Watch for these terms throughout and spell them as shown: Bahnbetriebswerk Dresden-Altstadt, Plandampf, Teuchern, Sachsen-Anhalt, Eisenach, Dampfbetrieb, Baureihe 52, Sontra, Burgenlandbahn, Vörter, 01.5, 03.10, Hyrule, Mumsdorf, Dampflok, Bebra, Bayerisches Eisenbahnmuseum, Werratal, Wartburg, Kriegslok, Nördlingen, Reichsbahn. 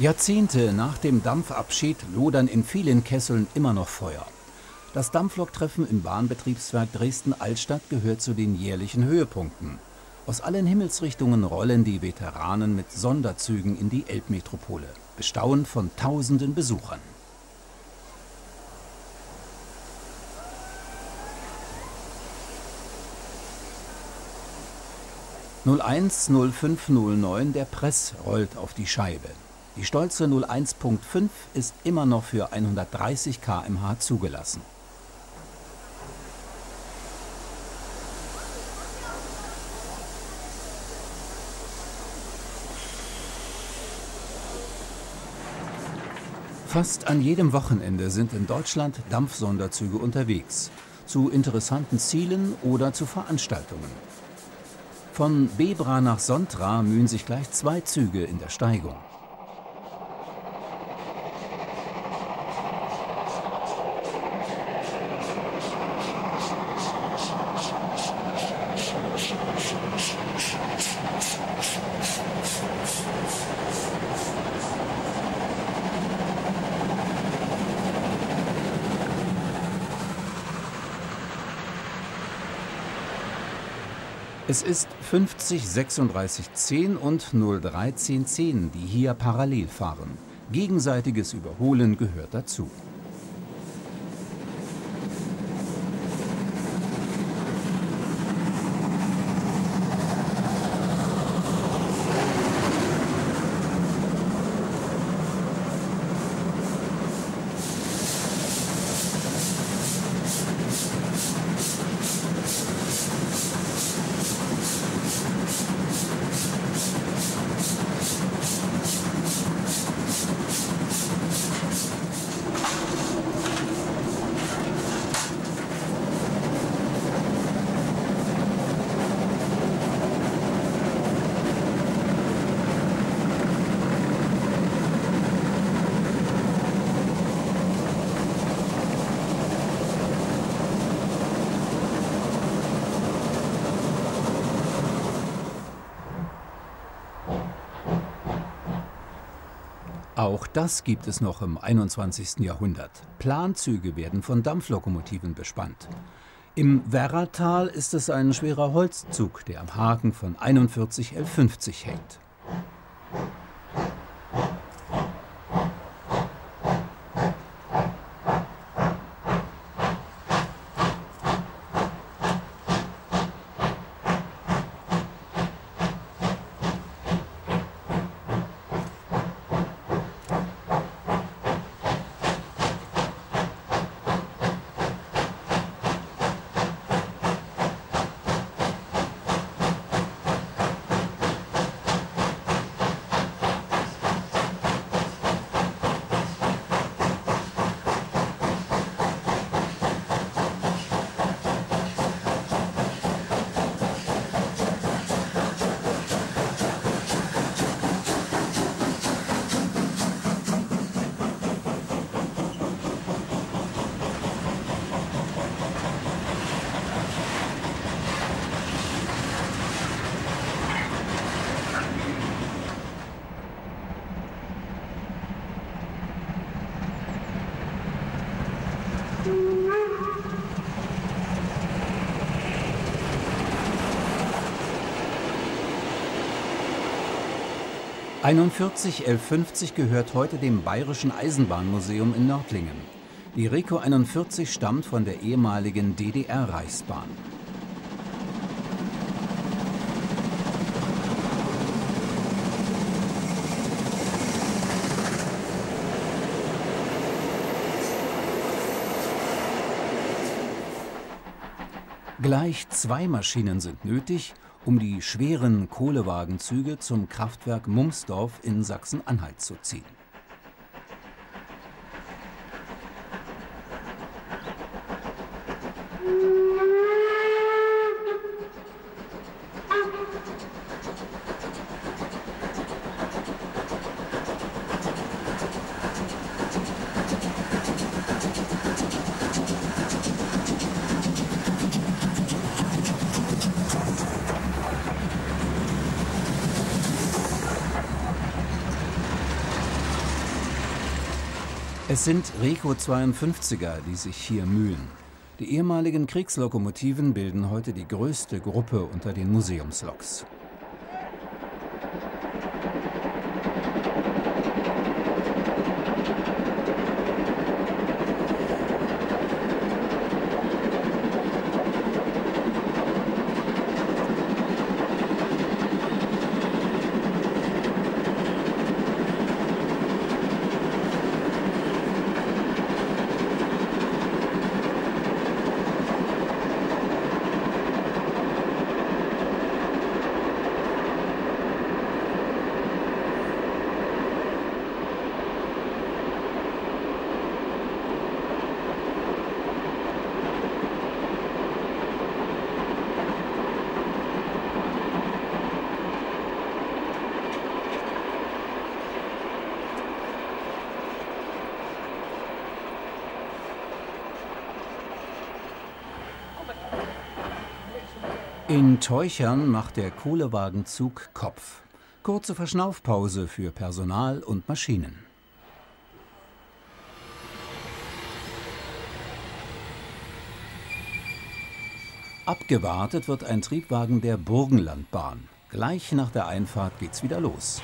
Jahrzehnte nach dem Dampfabschied lodern in vielen Kesseln immer noch Feuer. Das Dampfloktreffen im Bahnbetriebswerk Dresden-Altstadt gehört zu den jährlichen Höhepunkten. Aus allen Himmelsrichtungen rollen die Veteranen mit Sonderzügen in die Elbmetropole, bestaunt von tausenden Besuchern. (01-05-09) Der Press rollt auf die Scheibe. Die stolze 01.5 ist immer noch für 130 km/h zugelassen. Fast an jedem Wochenende sind in Deutschland Dampfsonderzüge unterwegs, zu interessanten Zielen oder zu Veranstaltungen. Von Bebra nach Sontra mühen sich gleich zwei Züge in der Steigung. Es ist 503610 und 01310, die hier parallel fahren. Gegenseitiges Überholen gehört dazu. Auch das gibt es noch im 21. Jahrhundert. Planzüge werden von Dampflokomotiven bespannt. Im Werratal ist es ein schwerer Holzzug, der am Haken von 41 L50 hängt. (41 1150) gehört heute dem Bayerischen Eisenbahnmuseum in Nördlingen. Die Reco 41 stammt von der ehemaligen DDR-Reichsbahn. Gleich zwei Maschinen sind nötig, um die schweren Kohlewagenzüge zum Kraftwerk Mumsdorf in Sachsen-Anhalt zu ziehen. Es sind Reco-52er, die sich hier mühen. Die ehemaligen Kriegslokomotiven bilden heute die größte Gruppe unter den Museumsloks. In Teuchern macht der Kohlewagenzug Kopf. Kurze Verschnaufpause für Personal und Maschinen. Abgewartet wird ein Triebwagen der Burgenlandbahn. Gleich nach der Einfahrt geht's wieder los.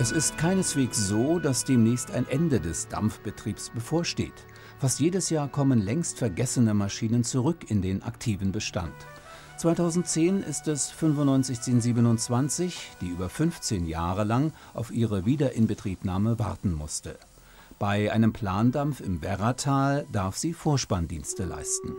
Es ist keineswegs so, dass demnächst ein Ende des Dampfbetriebs bevorsteht. Fast jedes Jahr kommen längst vergessene Maschinen zurück in den aktiven Bestand. 2010 ist es 9527, die über 15 Jahre lang auf ihre Wiederinbetriebnahme warten musste. Bei einem Plandampf im Werratal darf sie Vorspanndienste leisten.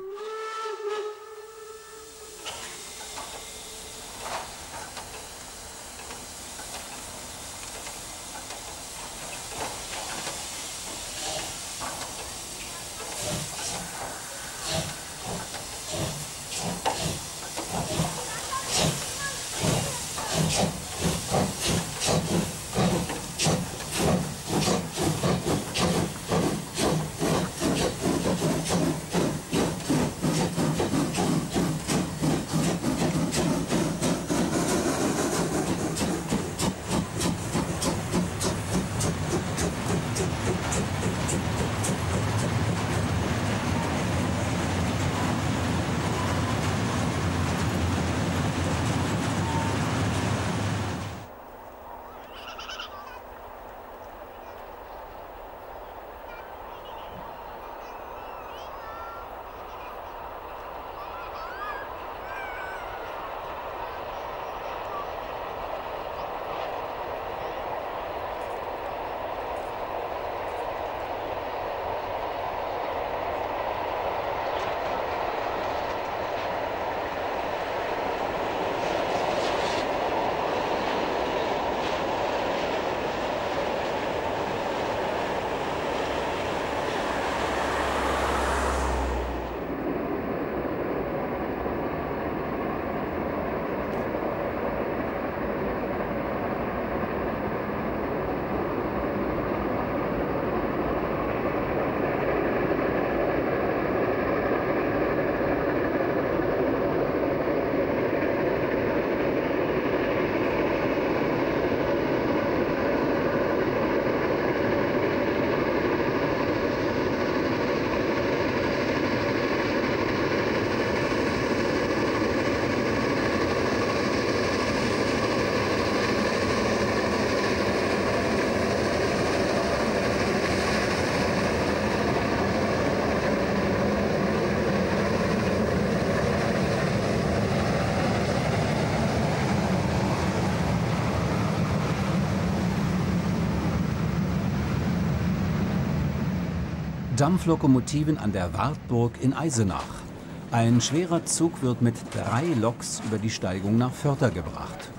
Dampflokomotiven an der Wartburg in Eisenach. Ein schwerer Zug wird mit 3 Loks über die Steigung nach Vörter gebracht.